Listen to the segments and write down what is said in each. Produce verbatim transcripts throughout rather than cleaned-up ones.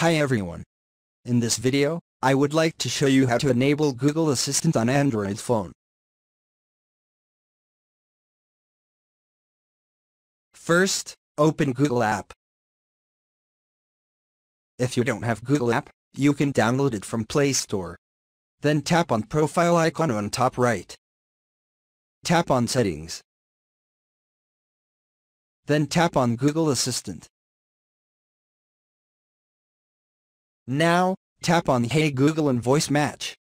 Hi everyone. In this video, I would like to show you how to enable Google Assistant on Android phone. First, open Google app. If you don't have Google app, you can download it from Play Store. Then tap on profile icon on top right. Tap on settings. Then tap on Google Assistant. Now, tap on Hey Google and Voice Match.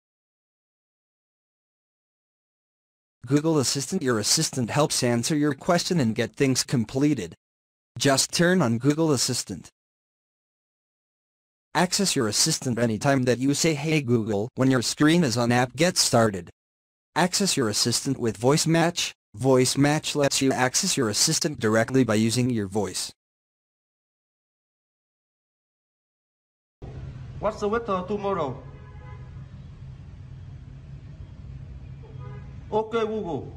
Google Assistant. Your assistant helps answer your question and get things completed. Just turn on Google Assistant. Access your assistant anytime that you say Hey Google when your screen is on. App Get started. Access your assistant with Voice Match. Voice Match lets you access your assistant directly by using your voice. What's the weather tomorrow? Okay Google.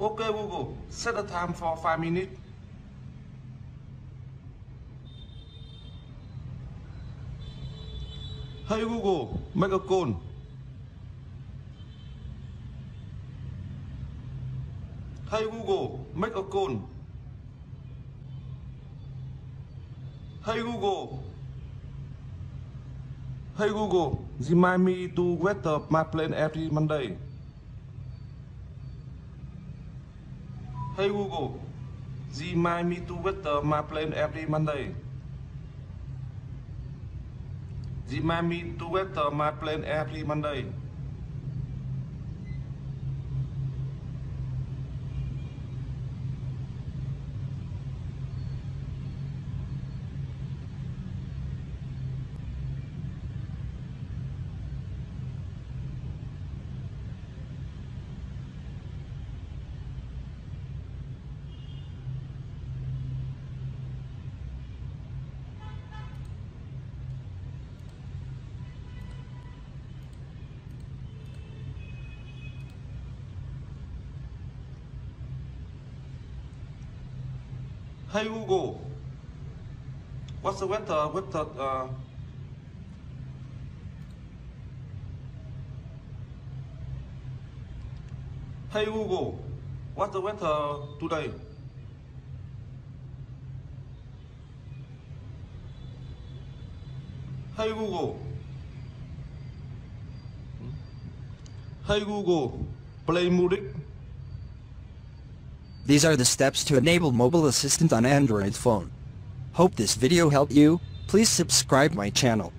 Okay Google, set a time for five minutes. Hey Google, make a call. Hey Google, make a call. Hey Google. Hey Google, remind me to wake up my plane every Monday. Hey Google, remind me to wake up my plane every Monday. Remind me to wake up my plane every Monday. Hey Google, what's the weather? What's the uh... Hey Google, what's the weather today? Hey Google. Hey Google, play music. These are the steps to enable mobile assistant on Android phone. Hope this video helped you. Please subscribe my channel.